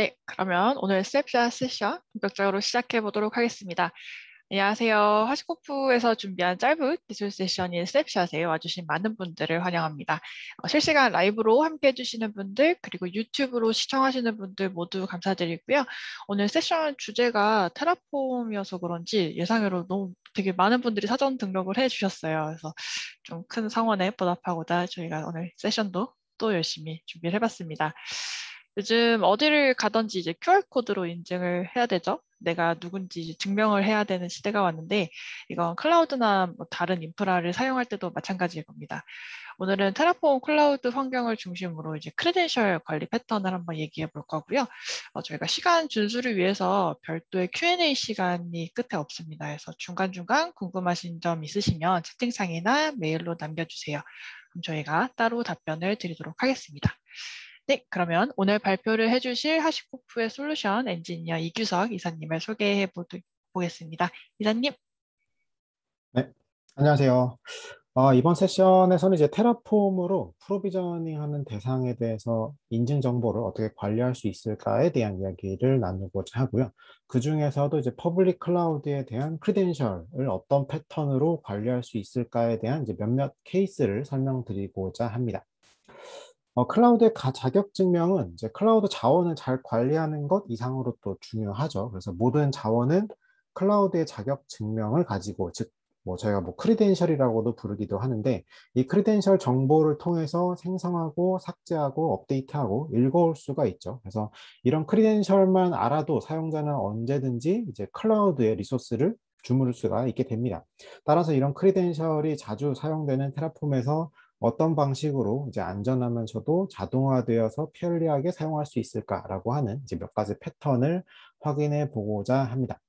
네, 그러면 오늘 스냅샷 세션 본격적으로 시작해 보도록 하겠습니다. 안녕하세요. 하시코프에서 준비한 짧은 기술 세션인 스냅샷에 와주신 많은 분들을 환영합니다. 실시간 라이브로 함께 해주시는 분들, 그리고 유튜브로 시청하시는 분들 모두 감사드리고요. 오늘 세션 주제가 테라폼이어서 그런지 예상외로 너무 되게 많은 분들이 사전 등록을 해주셨어요. 그래서 좀 큰 성원에 보답하고자 저희가 오늘 세션도 또 열심히 준비를 해봤습니다. 요즘 어디를 가든지 이제 QR코드로 인증을 해야 되죠. 내가 누군지 증명을 해야 되는 시대가 왔는데, 이건 클라우드나 뭐 다른 인프라를 사용할 때도 마찬가지일 겁니다. 오늘은 테라폼 클라우드 환경을 중심으로 이제 크레덴셜 관리 패턴을 한번 얘기해 볼 거고요. 저희가 시간 준수를 위해서 별도의 Q&A 시간이 끝에 없습니다. 그래서 중간중간 궁금하신 점 있으시면 채팅창이나 메일로 남겨주세요. 그럼 저희가 따로 답변을 드리도록 하겠습니다. 네, 그러면 오늘 발표를 해주실 하시코프의 솔루션 엔지니어 이규석 이사님을 소개해 보겠습니다. 이사님. 네, 안녕하세요. 이번 세션에서는 이제 테라폼으로 프로비저닝하는 대상에 대해서 인증 정보를 어떻게 관리할 수 있을까에 대한 이야기를 나누고자 하고요. 그 중에서도 이제 퍼블릭 클라우드에 대한 크리덴셜을 어떤 패턴으로 관리할 수 있을까에 대한 이제 몇몇 케이스를 설명드리고자 합니다. 클라우드의 자격 증명은 이제 클라우드 자원을 잘 관리하는 것 이상으로 또 중요하죠. 그래서 모든 자원은 클라우드의 자격 증명을 가지고, 즉 뭐 저희가 뭐 크리덴셜이라고도 부르기도 하는데, 이 크리덴셜 정보를 통해서 생성하고 삭제하고 업데이트하고 읽어올 수가 있죠. 그래서 이런 크리덴셜만 알아도 사용자는 언제든지 이제 클라우드의 리소스를 주무를 수가 있게 됩니다. 따라서 이런 크리덴셜이 자주 사용되는 테라폼에서 어떤 방식으로 이제 안전하면서도 자동화되어서 편리하게 사용할 수 있을까라고 하는 이제 몇 가지 패턴을 확인해 보고자 합니다.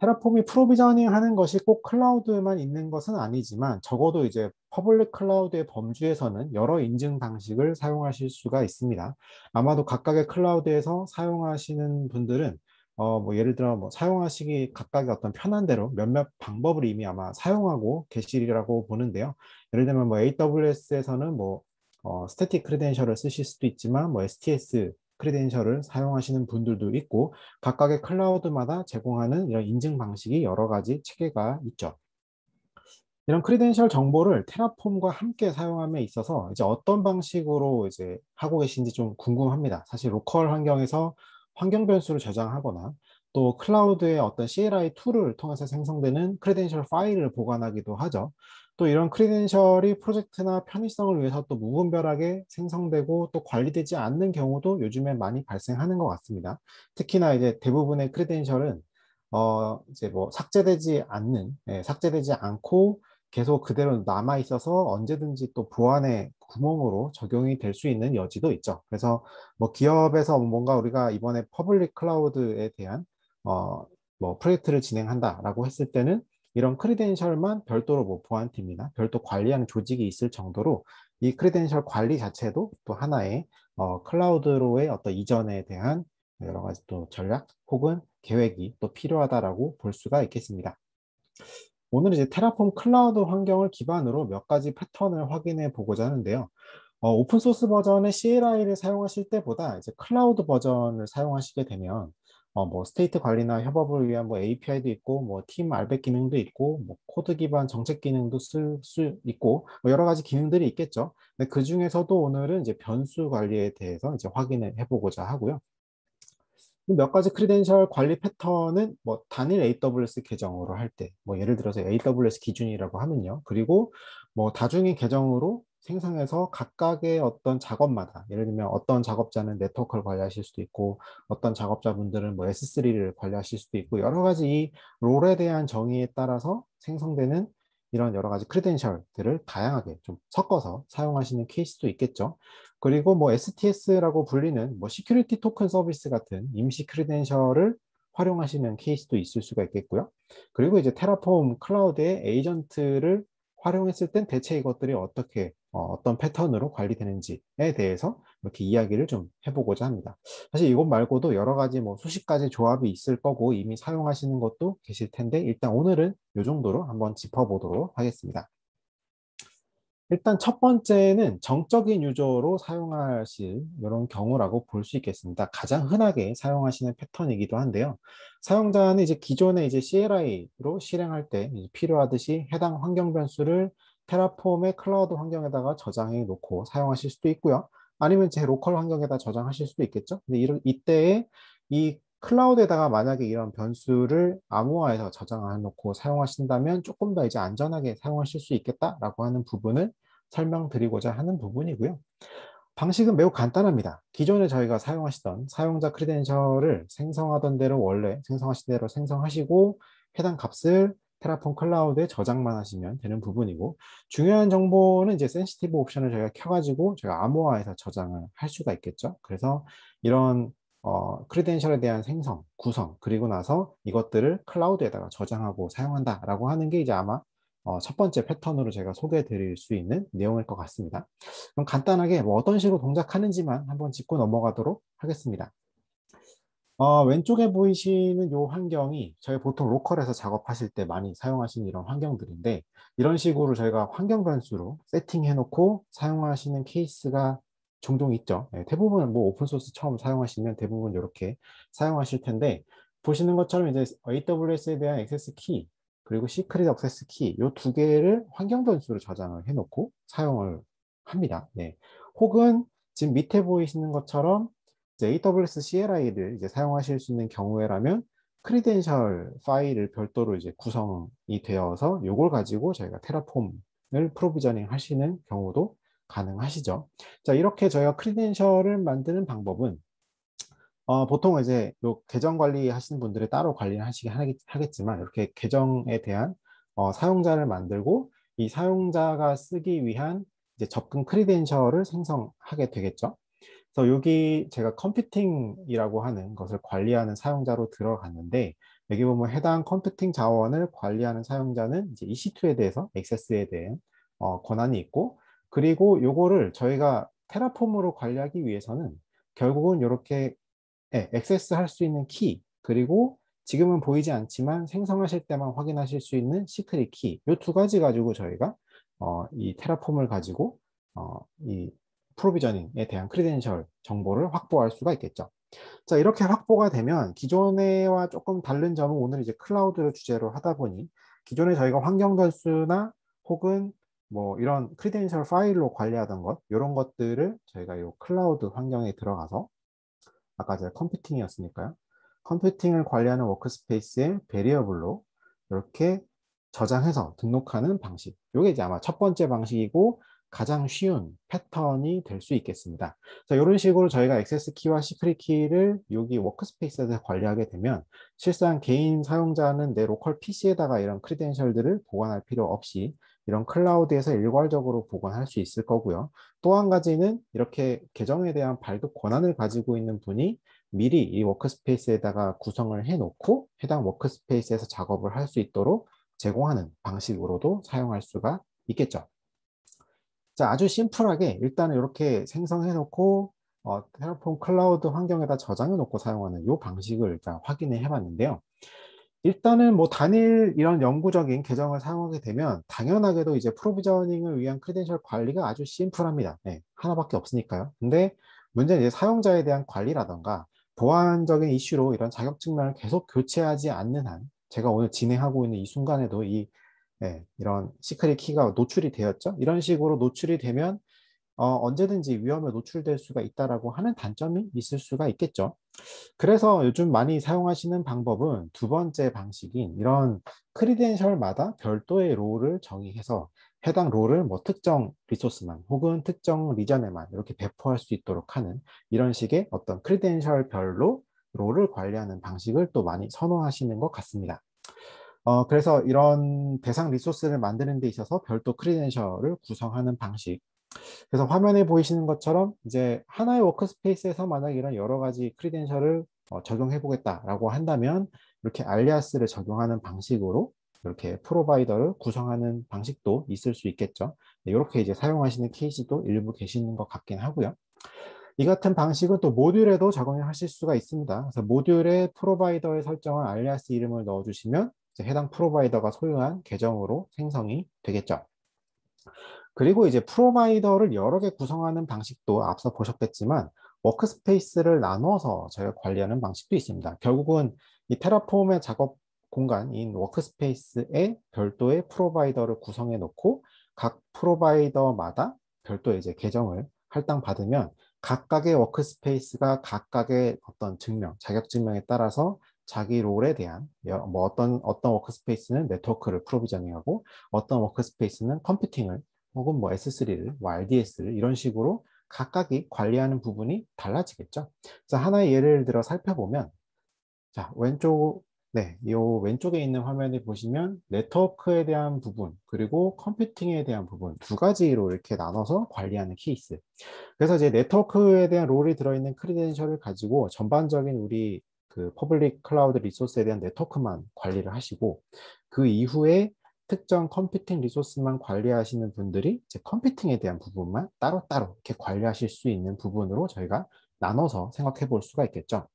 테라폼이 프로비저닝 하는 것이 꼭 클라우드만 있는 것은 아니지만, 적어도 이제 퍼블릭 클라우드의 범주에서는 여러 인증 방식을 사용하실 수가 있습니다. 아마도 각각의 클라우드에서 사용하시는 분들은 뭐 예를 들어 뭐 사용하시기 각각의 어떤 편한 대로 몇몇 방법을 이미 아마 사용하고 계시리라고 보는데요. 예를 들면 뭐 AWS에서는 뭐 스태틱 크리덴셜을 쓰실 수도 있지만, 뭐 STS 크리덴셜을 사용하시는 분들도 있고, 각각의 클라우드마다 제공하는 이런 인증 방식이 여러 가지 체계가 있죠. 이런 크리덴셜 정보를 테라폼과 함께 사용함에 있어서 이제 어떤 방식으로 이제 하고 계신지 좀 궁금합니다. 사실 로컬 환경에서 환경 변수를 저장하거나, 또 클라우드의 어떤 CLI 툴을 통해서 생성되는 크리덴셜 파일을 보관하기도 하죠. 또 이런 크리덴셜이 프로젝트나 편의성을 위해서 또 무분별하게 생성되고 또 관리되지 않는 경우도 요즘에 많이 발생하는 것 같습니다. 특히나 이제 대부분의 크리덴셜은 이제 뭐 삭제되지 않는, 삭제되지 않고 계속 그대로 남아 있어서 언제든지 또 보안의 구멍으로 적용이 될 수 있는 여지도 있죠. 그래서 뭐 기업에서 뭔가 우리가 이번에 퍼블릭 클라우드에 대한 뭐 프로젝트를 진행한다라고 했을 때는 이런 크리덴셜만 별도로 뭐 보안팀이나 별도 관리하는 조직이 있을 정도로 이 크리덴셜 관리 자체도 또 하나의 클라우드로의 어떤 이전에 대한 여러 가지 또 전략 혹은 계획이 또 필요하다라고 볼 수가 있겠습니다. 오늘 이제 테라폼 클라우드 환경을 기반으로 몇 가지 패턴을 확인해 보고자 하는데요. 오픈소스 버전의 CLI를 사용하실 때보다 이제 클라우드 버전을 사용하시게 되면 뭐 스테이트 관리나 협업을 위한 뭐 API도 있고, 뭐 팀 알백 기능도 있고, 뭐 코드 기반 정책 기능도 쓸 수 있고, 뭐 여러 가지 기능들이 있겠죠. 근데 그 중에서도 오늘은 이제 변수 관리에 대해서 이제 확인을 해보고자 하고요. 몇 가지 크리덴셜 관리 패턴은 뭐 단일 AWS 계정으로 할 때, 뭐 예를 들어서 AWS 기준이라고 하면요. 그리고 뭐 다중의 계정으로 생성해서 각각의 어떤 작업마다, 예를 들면 어떤 작업자는 네트워크를 관리하실 수도 있고, 어떤 작업자분들은 뭐 S3를 관리하실 수도 있고, 여러 가지 이 롤에 대한 정의에 따라서 생성되는 이런 여러 가지 크리덴셜들을 다양하게 좀 섞어서 사용하시는 케이스도 있겠죠. 그리고 뭐 STS라고 불리는 뭐 시큐리티 토큰 서비스 같은 임시 크리덴셜을 활용하시는 케이스도 있을 수가 있겠고요. 그리고 이제 테라폼 클라우드의 에이전트를 활용했을 땐 대체 이것들이 어떻게 어떤 패턴으로 관리되는지에 대해서 이렇게 이야기를 좀 해보고자 합니다. 사실 이것 말고도 여러 가지 뭐 수십 가지 조합이 있을 거고, 이미 사용하시는 것도 계실 텐데, 일단 오늘은 이 정도로 한번 짚어보도록 하겠습니다. 일단 첫 번째는 정적인 유저로 사용하실 이런 경우라고 볼 수 있겠습니다. 가장 흔하게 사용하시는 패턴이기도 한데요. 사용자는 이제 기존에 이제 CLI로 실행할 때 필요하듯이 해당 환경 변수를 테라폼의 클라우드 환경에다가 저장해 놓고 사용하실 수도 있고요. 아니면 제 로컬 환경에다 저장하실 수도 있겠죠. 근데 이때에 이 클라우드에다가 만약에 이런 변수를 암호화해서 저장해 놓고 사용하신다면 조금 더 이제 안전하게 사용하실 수 있겠다라고 하는 부분을 설명드리고자 하는 부분이고요. 방식은 매우 간단합니다. 기존에 저희가 사용하시던 사용자 크리덴셜을 생성하던 대로 원래 생성하신 대로 생성하시고 해당 값을 테라폼 클라우드에 저장만 하시면 되는 부분이고, 중요한 정보는 이제 센시티브 옵션을 저희가 켜가지고 저희가 암호화해서 저장을 할 수가 있겠죠. 그래서 이런 크리덴셜에 대한 생성, 구성, 그리고 나서 이것들을 클라우드에다가 저장하고 사용한다라고 하는 게 이제 아마 첫 번째 패턴으로 제가 소개해 드릴 수 있는 내용일 것 같습니다. 그럼 간단하게 뭐 어떤 식으로 동작하는지만 한번 짚고 넘어가도록 하겠습니다. 왼쪽에 보이시는 이 환경이 저희 보통 로컬에서 작업하실 때 많이 사용하시는 이런 환경들인데, 이런 식으로 저희가 환경 변수로 세팅해 놓고 사용하시는 케이스가 종종 있죠. 네, 대부분 뭐 오픈소스 처음 사용하시면 대부분 이렇게 사용하실 텐데, 보시는 것처럼 이제 AWS에 대한 액세스 키 그리고 시크릿 액세스 키 이 두 개를 환경 변수로 저장을 해 놓고 사용을 합니다. 네. 혹은 지금 밑에 보이시는 것처럼 이제 AWS CLI를 이제 사용하실 수 있는 경우에라면 크리덴셜 파일을 별도로 이제 구성이 되어서 이걸 가지고 저희가 테라폼을 프로비저닝 하시는 경우도 가능하시죠. 자, 이렇게 저희가 크리덴셜을 만드는 방법은 보통 이제 요 계정 관리 하시는 분들이 따로 관리를 하시긴 하겠지만, 이렇게 계정에 대한 사용자를 만들고 이 사용자가 쓰기 위한 이제 접근 크리덴셜을 생성하게 되겠죠. 그래서 여기 제가 컴퓨팅이라고 하는 것을 관리하는 사용자로 들어갔는데, 여기 보면 해당 컴퓨팅 자원을 관리하는 사용자는 이제 EC2에 대해서 액세스에 대한 권한이 있고, 그리고 요거를 저희가 테라폼으로 관리하기 위해서는 결국은 이렇게 액세스할 수 있는 키, 그리고 지금은 보이지 않지만 생성하실 때만 확인하실 수 있는 시크릿 키, 요 두 가지 가지고 저희가 이 테라폼을 가지고 이 프로비저닝에 대한 크리덴셜 정보를 확보할 수가 있겠죠. 자, 이렇게 확보가 되면 기존에와 조금 다른 점은, 오늘 이제 클라우드를 주제로 하다 보니 기존에 저희가 환경 변수나 혹은 뭐 이런 크리덴셜 파일로 관리하던 것, 이런 것들을 저희가 요 클라우드 환경에 들어가서, 아까 제가 컴퓨팅이었으니까요, 컴퓨팅을 관리하는 워크스페이스에 베리어블로 이렇게 저장해서 등록하는 방식, 요게 이제 아마 첫 번째 방식이고 가장 쉬운 패턴이 될 수 있겠습니다. 자, 이런 식으로 저희가 액세스 키와 시크릿 키를 여기 워크스페이스에서 관리하게 되면 실상 개인 사용자는 내 로컬 PC에다가 이런 크리덴셜들을 보관할 필요 없이 이런 클라우드에서 일괄적으로 보관할 수 있을 거고요. 또 한 가지는 이렇게 계정에 대한 발급 권한을 가지고 있는 분이 미리 이 워크스페이스에다가 구성을 해놓고 해당 워크스페이스에서 작업을 할 수 있도록 제공하는 방식으로도 사용할 수가 있겠죠. 자, 아주 심플하게 일단은 이렇게 생성해놓고 테라폼 클라우드 환경에다 저장해놓고 사용하는 이 방식을 일단 확인해 봤는데요. 일단은 뭐 단일 이런 영구적인 계정을 사용하게 되면 당연하게도 이제 프로비저닝을 위한 크리덴셜 관리가 아주 심플합니다. 네, 하나밖에 없으니까요. 근데 문제는 이제 사용자에 대한 관리라던가 보안적인 이슈로 이런 자격증명을 계속 교체하지 않는 한, 제가 오늘 진행하고 있는 이 순간에도 이런 시크릿 키가 노출이 되었죠. 이런 식으로 노출이 되면 언제든지 위험에 노출될 수가 있다라고 하는 단점이 있을 수가 있겠죠. 그래서 요즘 많이 사용하시는 방법은 두 번째 방식인 이런 크리덴셜마다 별도의 롤을 정의해서 해당 롤을 뭐 특정 리소스만 혹은 특정 리전에만 이렇게 배포할 수 있도록 하는, 이런 식의 어떤 크리덴셜별로 롤을 관리하는 방식을 또 많이 선호하시는 것 같습니다. 그래서 이런 대상 리소스를 만드는 데 있어서 별도 크리덴셜을 구성하는 방식, 그래서 화면에 보이시는 것처럼 이제 하나의 워크스페이스에서 만약 이런 여러 가지 크리덴셜을 적용해 보겠다라고 한다면 이렇게 알리아스를 적용하는 방식으로 이렇게 프로바이더를 구성하는 방식도 있을 수 있겠죠. 이렇게 이제 사용하시는 케이스도 일부 계시는 것 같긴 하고요. 이 같은 방식은 또 모듈에도 적용하실 수가 있습니다. 그래서 모듈에 프로바이더에 설정한 알리아스 이름을 넣어주시면 해당 프로바이더가 소유한 계정으로 생성이 되겠죠. 그리고 이제 프로바이더를 여러 개 구성하는 방식도 앞서 보셨겠지만 워크스페이스를 나눠서 저희가 관리하는 방식도 있습니다. 결국은 이 테라폼의 작업 공간인 워크스페이스에 별도의 프로바이더를 구성해 놓고 각 프로바이더마다 별도의 이제 계정을 할당받으면 각각의 워크스페이스가 각각의 어떤 증명, 자격증명에 따라서 자기 롤에 대한 뭐 어떤 워크스페이스는 네트워크를 프로비저닝하고 어떤 워크스페이스는 컴퓨팅을 혹은 뭐 S3를, RDS를 이런 식으로 각각이 관리하는 부분이 달라지겠죠. 자, 하나의 예를 들어 살펴보면, 자, 요 왼쪽에 있는 화면을 보시면 네트워크에 대한 부분 그리고 컴퓨팅에 대한 부분 두 가지로 이렇게 나눠서 관리하는 케이스. 그래서 이제 네트워크에 대한 롤이 들어있는 크리덴셜을 가지고 전반적인 우리 그 퍼블릭 클라우드 리소스에 대한 네트워크만 관리를 하시고, 그 이후에 특정 컴퓨팅 리소스만 관리하시는 분들이 이제 컴퓨팅에 대한 부분만 따로따로 이렇게 관리하실 수 있는 부분으로 저희가 나눠서 생각해 볼 수가 있겠죠.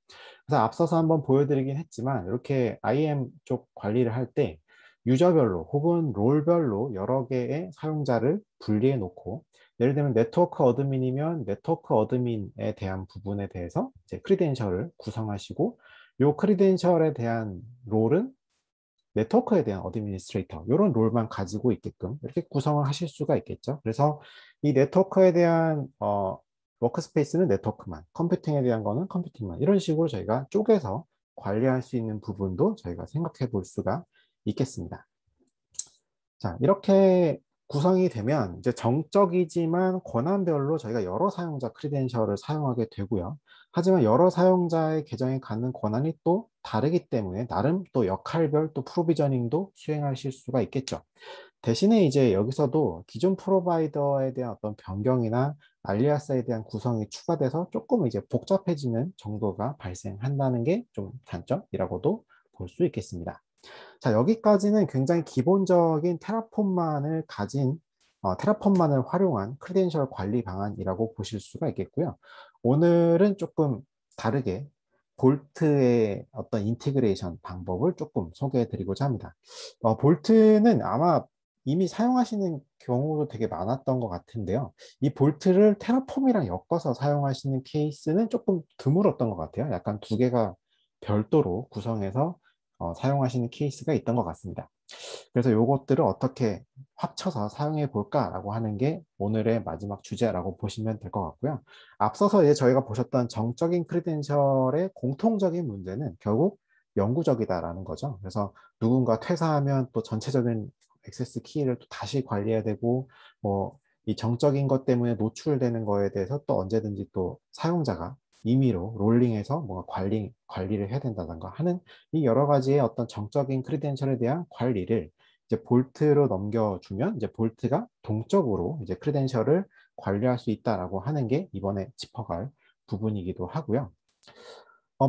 그래서 앞서서 한번 보여드리긴 했지만 이렇게 IAM 쪽 관리를 할 때 유저별로 혹은 롤별로 여러 개의 사용자를 분리해 놓고, 예를 들면 네트워크 어드민이면 네트워크 어드민에 대한 부분에 대해서 이제 크리덴셜을 구성하시고, 요 크리덴셜에 대한 롤은 네트워크에 대한 어드미니스트레이터, 이런 롤만 가지고 있게끔 이렇게 구성을 하실 수가 있겠죠. 그래서 이 네트워크에 대한 워크스페이스는 네트워크만, 컴퓨팅에 대한 거는 컴퓨팅만, 이런 식으로 저희가 쪼개서 관리할 수 있는 부분도 저희가 생각해 볼 수가 있겠습니다. 자, 이렇게 구성이 되면 이제 정적이지만 권한별로 저희가 여러 사용자 크리덴셜을 사용하게 되고요. 하지만 여러 사용자의 계정에 갖는 권한이 또 다르기 때문에 나름 또 역할별 또 프로비저닝도 수행하실 수가 있겠죠. 대신에 이제 여기서도 기존 프로바이더에 대한 어떤 변경이나 알리아스에 대한 구성이 추가돼서 조금 이제 복잡해지는 정도가 발생한다는 게 좀 단점이라고도 볼 수 있겠습니다. 자, 여기까지는 굉장히 기본적인 테라폼만을 가진 테라폼만을 활용한 크리덴셜 관리 방안이라고 보실 수가 있겠고요. 오늘은 조금 다르게 볼트의 어떤 인티그레이션 방법을 조금 소개해 드리고자 합니다. 볼트는 아마 이미 사용하시는 경우도 되게 많았던 것 같은데요. 이 볼트를 테라폼이랑 엮어서 사용하시는 케이스는 조금 드물었던 것 같아요. 약간 두 개가 별도로 구성해서 사용하시는 케이스가 있던 것 같습니다. 그래서 이것들을 어떻게 합쳐서 사용해 볼까라고 하는 게 오늘의 마지막 주제라고 보시면 될 것 같고요. 앞서서 이제 저희가 보셨던 정적인 크리덴셜의 공통적인 문제는 결국 영구적이다라는 거죠. 그래서 누군가 퇴사하면 또 전체적인 액세스 키를 또 다시 관리해야 되고, 뭐 이 정적인 것 때문에 노출되는 거에 대해서 또 언제든지 또 사용자가 임의로 롤링해서 뭔가 관리를 해야 된다던가 하는 이 여러 가지의 어떤 정적인 크리덴셜에 대한 관리를 이제 볼트로 넘겨주면 이제 볼트가 동적으로 이제 크리덴셜을 관리할 수 있다라고 하는 게 이번에 짚어갈 부분이기도 하고요.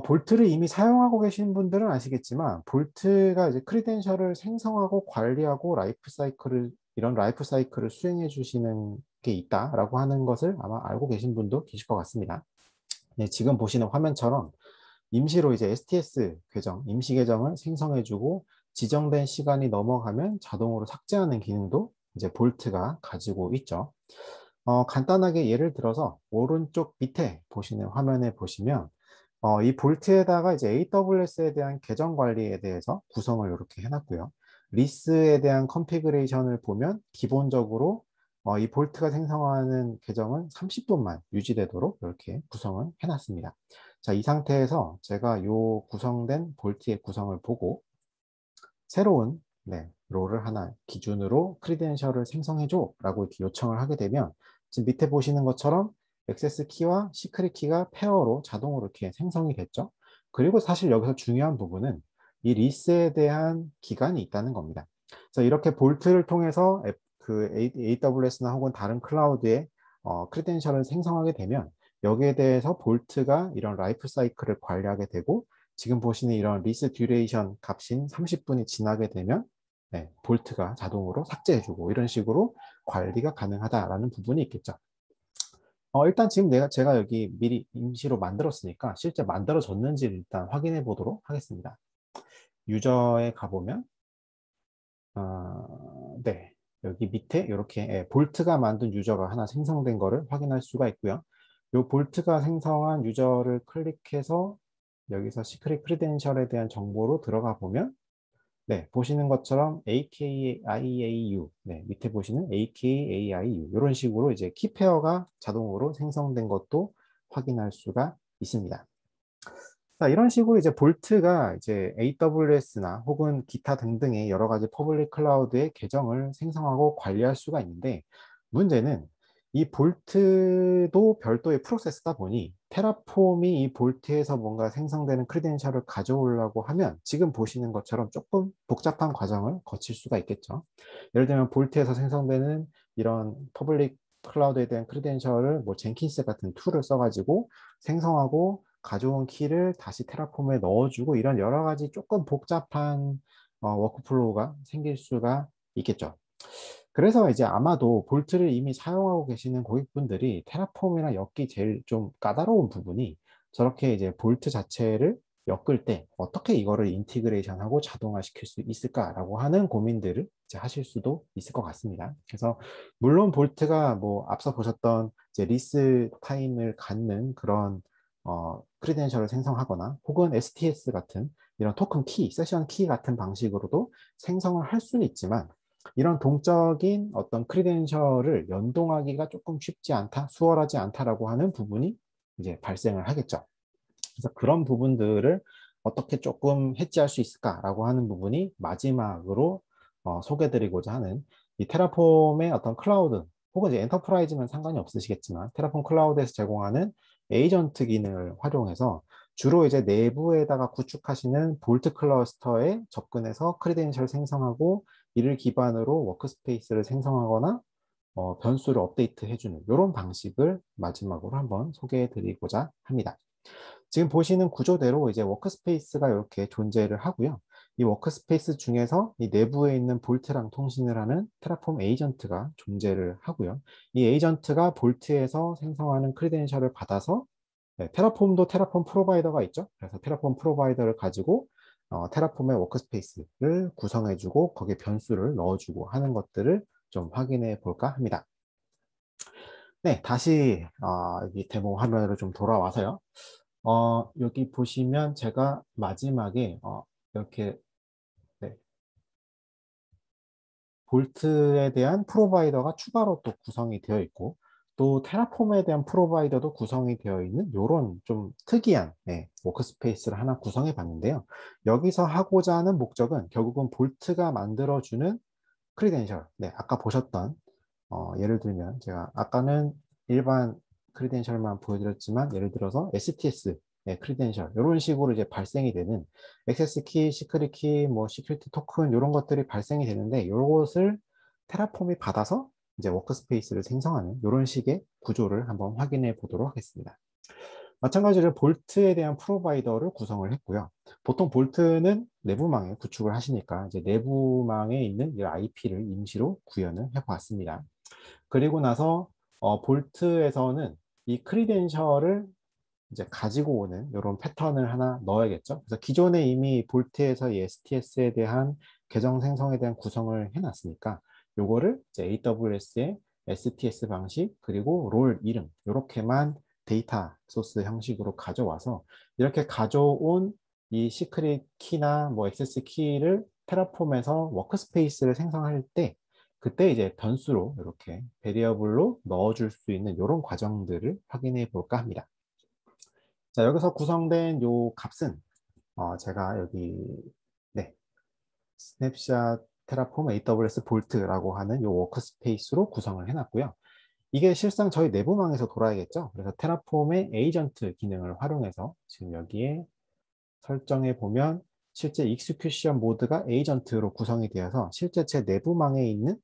볼트를 이미 사용하고 계신 분들은 아시겠지만 볼트가 이제 크리덴셜을 생성하고 관리하고 라이프 사이클을 수행해 주시는 게 있다라고 하는 것을 아마 알고 계신 분도 계실 것 같습니다. 네, 지금 보시는 화면처럼 임시로 이제 STS 계정, 임시 계정을 생성해주고 지정된 시간이 넘어가면 자동으로 삭제하는 기능도 이제 볼트가 가지고 있죠. 간단하게 예를 들어서 오른쪽 밑에 보시는 화면에 보시면 이 볼트에다가 이제 AWS에 대한 계정 관리에 대해서 구성을 이렇게 해놨고요. 리스에 대한 컨피그레이션을 보면 기본적으로 이 볼트가 생성하는 계정은 30분만 유지되도록 이렇게 구성을 해놨습니다. 자, 이 상태에서 제가 이 구성된 볼트의 구성을 보고 새로운 롤을 하나 기준으로 크리덴셜을 생성해줘 라고 이렇게 요청을 하게 되면 지금 밑에 보시는 것처럼 액세스 키와 시크릿 키가 페어로 자동으로 이렇게 생성이 됐죠. 그리고 사실 여기서 중요한 부분은 이 리스에 대한 기간이 있다는 겁니다. 그래서 이렇게 볼트를 통해서 그 AWS나 혹은 다른 클라우드에 크리덴셜을 생성하게 되면 여기에 대해서 볼트가 이런 라이프 사이클을 관리하게 되고, 지금 보시는 이런 리스 듀레이션 값인 30분이 지나게 되면 볼트가 자동으로 삭제해주고 이런 식으로 관리가 가능하다라는 부분이 있겠죠. 일단 지금 제가 여기 미리 임시로 만들었으니까 실제 만들어졌는지를 일단 확인해 보도록 하겠습니다. 유저에 가보면 여기 밑에 이렇게 볼트가 만든 유저가 하나 생성된 거를 확인할 수가 있고요. 이 볼트가 생성한 유저를 클릭해서 여기서 시크릿 크리덴셜에 대한 정보로 들어가 보면 네, 보시는 것처럼 AKIAU, 네, 밑에 보시는 AKAIU 이런 식으로 이제 키페어가 자동으로 생성된 것도 확인할 수가 있습니다. 자, 이런 식으로 이제 볼트가 이제 AWS나 혹은 기타 등등의 여러 가지 퍼블릭 클라우드의 계정을 생성하고 관리할 수가 있는데, 문제는 이 볼트도 별도의 프로세스다 보니 테라폼이 이 볼트에서 뭔가 생성되는 크리덴셜을 가져오려고 하면 지금 보시는 것처럼 조금 복잡한 과정을 거칠 수가 있겠죠. 예를 들면 볼트에서 생성되는 이런 퍼블릭 클라우드에 대한 크리덴셜을 뭐 젠킨스 같은 툴을 써가지고 생성하고 가져온 키를 다시 테라폼에 넣어주고 이런 여러 가지 조금 복잡한 워크플로우가 생길 수가 있겠죠. 그래서 이제 아마도 볼트를 이미 사용하고 계시는 고객분들이 테라폼이랑 엮기 제일 좀 까다로운 부분이 저렇게 이제 볼트 자체를 엮을 때 어떻게 이거를 인티그레이션하고 자동화시킬 수 있을까라고 하는 고민들을 이제 하실 수도 있을 것 같습니다. 그래서 물론 볼트가 뭐 앞서 보셨던 이제 리스 타임을 갖는 그런 크리덴셜을 생성하거나 혹은 STS 같은 이런 토큰 키, 세션 키 같은 방식으로도 생성을 할 수는 있지만 이런 동적인 어떤 크리덴셜을 연동하기가 조금 쉽지 않다, 수월하지 않다라고 하는 부분이 이제 발생을 하겠죠. 그래서 그런 부분들을 어떻게 조금 해지할 수 있을까라고 하는 부분이 마지막으로 소개드리고자 하는 이 테라폼의 어떤 클라우드 혹은 이제 엔터프라이즈면 상관이 없으시겠지만 테라폼 클라우드에서 제공하는 에이전트 기능을 활용해서 주로 이제 내부에다가 구축하시는 볼트 클러스터에 접근해서 크리덴셜 생성하고 이를 기반으로 워크스페이스를 생성하거나 변수를 업데이트해주는 이런 방식을 마지막으로 한번 소개해드리고자 합니다. 지금 보시는 구조대로 이제 워크스페이스가 이렇게 존재를 하고요. 이 워크스페이스 중에서 이 내부에 있는 볼트랑 통신을 하는 테라폼 에이전트가 존재를 하고요. 이 에이전트가 볼트에서 생성하는 크리덴셜을 받아서 네, 테라폼도 테라폼 프로바이더가 있죠. 그래서 테라폼 프로바이더를 가지고 테라폼의 워크스페이스를 구성해주고 거기에 변수를 넣어주고 하는 것들을 좀 확인해 볼까 합니다. 네, 다시 이 데모 화면으로 좀 돌아와서요. 여기 보시면 제가 마지막에 이렇게 네, 볼트에 대한 프로바이더가 추가로 또 구성이 되어 있고 또 테라폼에 대한 프로바이더도 구성이 되어 있는 이런 좀 특이한 네, 워크스페이스를 하나 구성해 봤는데요. 여기서 하고자 하는 목적은 결국은 볼트가 만들어주는 크리덴셜, 네, 아까 보셨던 예를 들면 제가 아까는 일반 크리덴셜만 보여드렸지만 예를 들어서 STS 네, 크리덴셜 이런 식으로 이제 발생이 되는 액세스 키, 시크릿 키, 뭐 시큐리티 토큰 이런 것들이 발생이 되는데 이것을 테라폼이 받아서 이제 워크스페이스를 생성하는 이런 식의 구조를 한번 확인해 보도록 하겠습니다. 마찬가지로 볼트에 대한 프로바이더를 구성을 했고요. 보통 볼트는 내부망에 구축을 하시니까 이제 내부망에 있는 이 IP를 임시로 구현을 해봤습니다. 그리고 나서 볼트에서는 이 크리덴셜을 이제 가지고 오는 이런 패턴을 하나 넣어야겠죠. 그래서 기존에 이미 볼트에서 이 STS에 대한 계정 생성에 대한 구성을 해놨으니까 요거를 이제 AWS의 STS 방식 그리고 롤 이름 이렇게만 데이터 소스 형식으로 가져와서 이렇게 가져온 이 시크릿 키나 뭐 액세스 키를 테라폼에서 워크스페이스를 생성할 때 그때 이제 변수로 이렇게 베리어블로 넣어줄 수 있는 이런 과정들을 확인해 볼까 합니다. 자, 여기서 구성된 요 값은 제가 여기 네 스냅샷 테라폼 AWS 볼트라고 하는 이 워크스페이스로 구성을 해놨고요. 이게 실상 저희 내부망에서 돌아야겠죠. 그래서 테라폼의 에이전트 기능을 활용해서 지금 여기에 설정해 보면 실제 익스큐션 모드가 에이전트로 구성이 되어서 실제 제 내부망에 있는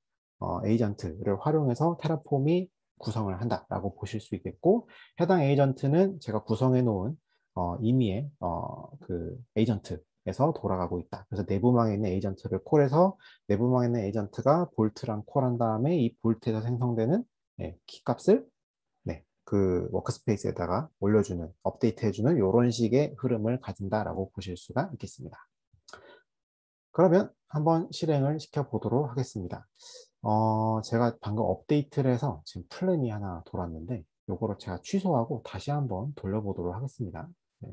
에이전트를 활용해서 테라폼이 구성을 한다라고 보실 수 있겠고 해당 에이전트는 제가 구성해 놓은 임의의 그 에이전트 에서 돌아가고 있다. 그래서 내부망에 있는 에이전트를 콜해서 내부망에 있는 에이전트가 볼트랑 콜한 다음에 이 볼트에서 생성되는 네, 키값을 네, 그 워크스페이스에다가 올려주는, 업데이트해주는 이런 식의 흐름을 가진다라고 보실 수가 있겠습니다. 그러면 한번 실행을 시켜보도록 하겠습니다. 제가 방금 업데이트를 해서 지금 플랜이 하나 돌았는데 요거를 제가 취소하고 다시 한번 돌려보도록 하겠습니다. 네.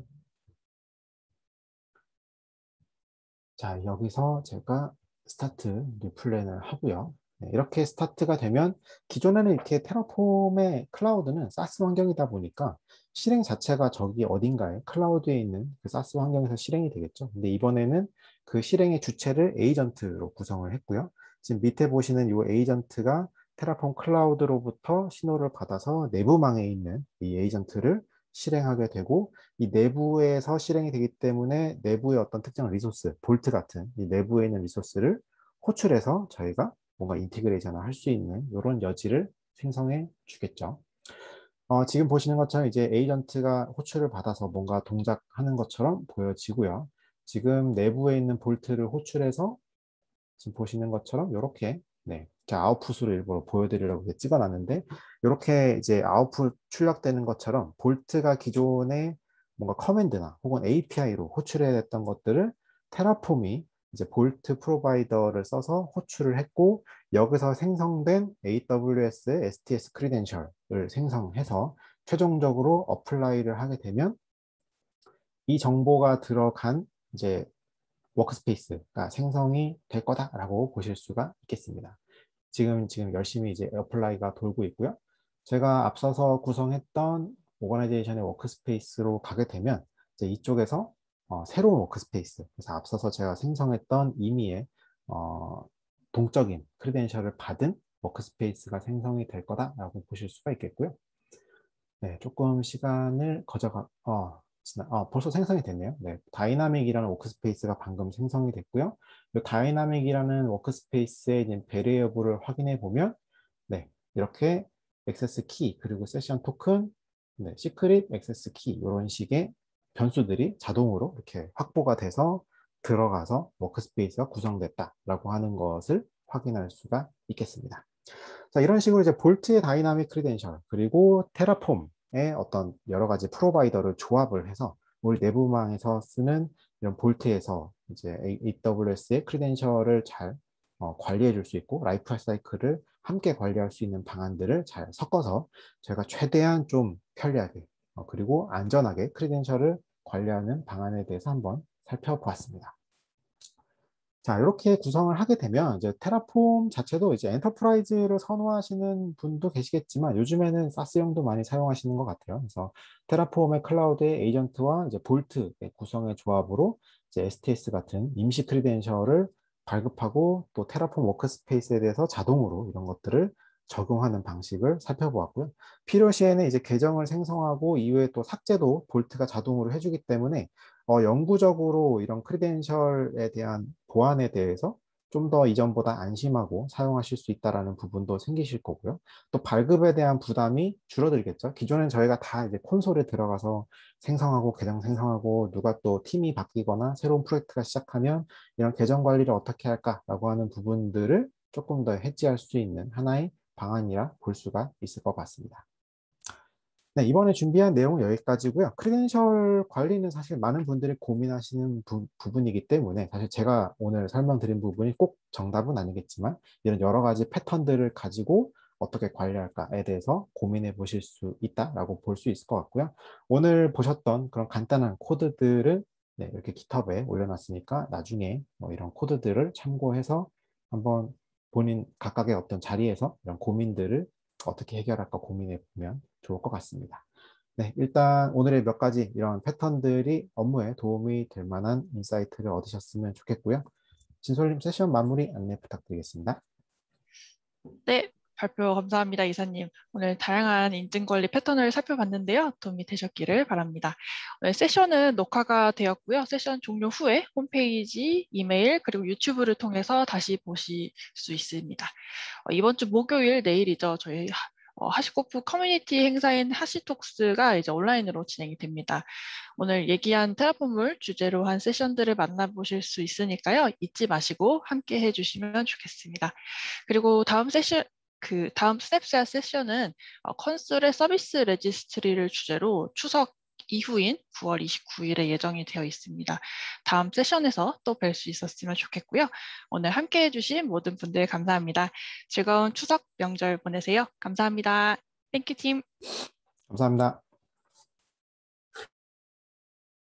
자, 여기서 제가 스타트 뉴 플랜을 하고요. 네, 이렇게 스타트가 되면 기존에는 이렇게 테라폼의 클라우드는 사스 환경이다 보니까 실행 자체가 저기 어딘가에 클라우드에 있는 그 사스 환경에서 실행이 되겠죠. 근데 이번에는 그 실행의 주체를 에이전트로 구성을 했고요. 지금 밑에 보시는 이 에이전트가 테라폼 클라우드로부터 신호를 받아서 내부망에 있는 이 에이전트를 실행하게 되고, 이 내부에서 실행이 되기 때문에 내부의 어떤 특정 리소스, 볼트 같은 이 내부에 있는 리소스를 호출해서 저희가 뭔가 인티그레이션을 할 수 있는 이런 여지를 생성해 주겠죠. 지금 보시는 것처럼 이제 에이전트가 호출을 받아서 뭔가 동작하는 것처럼 보여지고요. 지금 내부에 있는 볼트를 호출해서 지금 보시는 것처럼 이렇게, 네, 제가 아웃풋으로 일부러 보여드리려고 찍어놨는데, 이렇게 이제 아웃풋 출력되는 것처럼 볼트가 기존에 뭔가 커맨드나 혹은 API로 호출해야 했던 것들을 테라폼이 이제 볼트 프로바이더를 써서 호출을 했고, 여기서 생성된 AWS STS 크리덴셜을 생성해서 최종적으로 어플라이를 하게 되면 이 정보가 들어간 이제 워크스페이스가 생성이 될 거다라고 보실 수가 있겠습니다. 지금 열심히 이제 어플라이가 돌고 있고요. 제가 앞서서 구성했던 오거나이제이션의 워크스페이스로 가게 되면 이제 이쪽에서 새로운 워크스페이스, 그래서 앞서서 제가 생성했던 임의의 동적인 크리덴셜을 받은 워크스페이스가 생성이 될 거다라고 보실 수가 있겠고요. 네, 조금 시간을 벌써 생성이 됐네요. 네, 다이나믹이라는 워크스페이스가 방금 생성이 됐고요. 이 다이나믹이라는 워크스페이스의 베리어블을 확인해 보면, 네, 이렇게 액세스 키 그리고 세션 토큰, 네, 시크릿 액세스 키 이런 식의 변수들이 자동으로 이렇게 확보가 돼서 들어가서 워크스페이스가 구성됐다라고 하는 것을 확인할 수가 있겠습니다. 자, 이런 식으로 이제 볼트의 다이나믹 크리덴셜 그리고 테라폼의 어떤 여러 가지 프로바이더를 조합을 해서 우리 내부망에서 쓰는 이런 볼트에서 이제 AWS의 크리덴셜을 잘 관리해 줄 수 있고 라이프 사이클을 함께 관리할 수 있는 방안들을 잘 섞어서 저희가 최대한 좀 편리하게 그리고 안전하게 크리덴셜을 관리하는 방안에 대해서 한번 살펴보았습니다. 자, 이렇게 구성을 하게 되면 이제 테라폼 자체도 이제 엔터프라이즈를 선호하시는 분도 계시겠지만 요즘에는 사스형도 많이 사용하시는 것 같아요. 그래서 테라폼의 클라우드의 에이전트와 이제 볼트의 구성의 조합으로 이제 STS 같은 임시 크리덴셜을 발급하고 또 테라폼 워크스페이스에 대해서 자동으로 이런 것들을 적용하는 방식을 살펴보았고요. 필요시에는 이제 계정을 생성하고 이후에 또 삭제도 볼트가 자동으로 해주기 때문에 영구적으로 이런 크리덴셜에 대한 보안에 대해서 좀 더 이전보다 안심하고 사용하실 수 있다는 부분도 생기실 거고요. 또 발급에 대한 부담이 줄어들겠죠. 기존엔 저희가 다 이제 콘솔에 들어가서 생성하고 계정 생성하고 누가 또 팀이 바뀌거나 새로운 프로젝트가 시작하면 이런 계정 관리를 어떻게 할까라고 하는 부분들을 조금 더 해지할 수 있는 하나의 방안이라 볼 수가 있을 것 같습니다. 네, 이번에 준비한 내용은 여기까지고요. 크리덴셜 관리는 사실 많은 분들이 고민하시는 부분이기 때문에 사실 제가 오늘 설명드린 부분이 꼭 정답은 아니겠지만 이런 여러 가지 패턴들을 가지고 어떻게 관리할까에 대해서 고민해 보실 수 있다라고 볼 수 있을 것 같고요. 오늘 보셨던 그런 간단한 코드들은, 네, 이렇게 깃허브에 올려놨으니까 나중에 뭐 이런 코드들을 참고해서 한번 본인 각각의 어떤 자리에서 이런 고민들을 어떻게 해결할까 고민해 보면 좋을 것 같습니다. 네, 일단 오늘의 몇 가지 이런 패턴들이 업무에 도움이 될 만한 인사이트를 얻으셨으면 좋겠고요. 진솔님, 세션 마무리 안내 부탁드리겠습니다. 네, 발표 감사합니다, 이사님. 오늘 다양한 인증 관리 패턴을 살펴봤는데요. 도움이 되셨기를 바랍니다. 오늘 세션은 녹화가 되었고요. 세션 종료 후에 홈페이지, 이메일, 그리고 유튜브를 통해서 다시 보실 수 있습니다. 이번 주 목요일, 내일이죠. 저희 하시코프 커뮤니티 행사인 하시톡스가 이제 온라인으로 진행이 됩니다. 오늘 얘기한 테라폼을 주제로 한 세션들을 만나보실 수 있으니까요. 잊지 마시고 함께 해주시면 좋겠습니다. 그리고 다음 스냅샷 세션은 콘솔의 서비스 레지스트리를 주제로 추석 이후인 9월 29일에 예정이 되어 있습니다. 다음 세션에서 또 뵐 수 있었으면 좋겠고요. 오늘 함께해 주신 모든 분들 감사합니다. 즐거운 추석 명절 보내세요. 감사합니다. 땡큐 팀. 감사합니다.